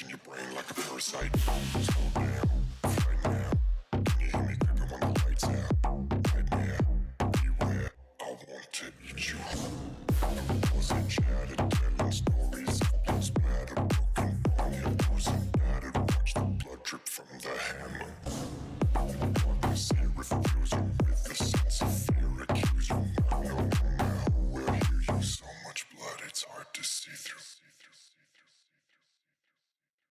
in your brain like a parasite.